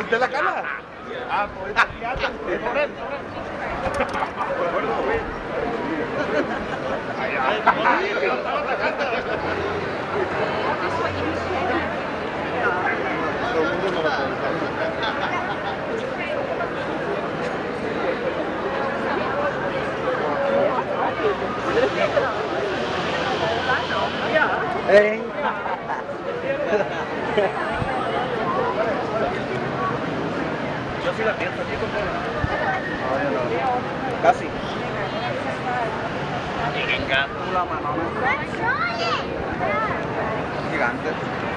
¿Usted la cala? Ah, pues yo sí la pienso, tío, con casi. Gigante.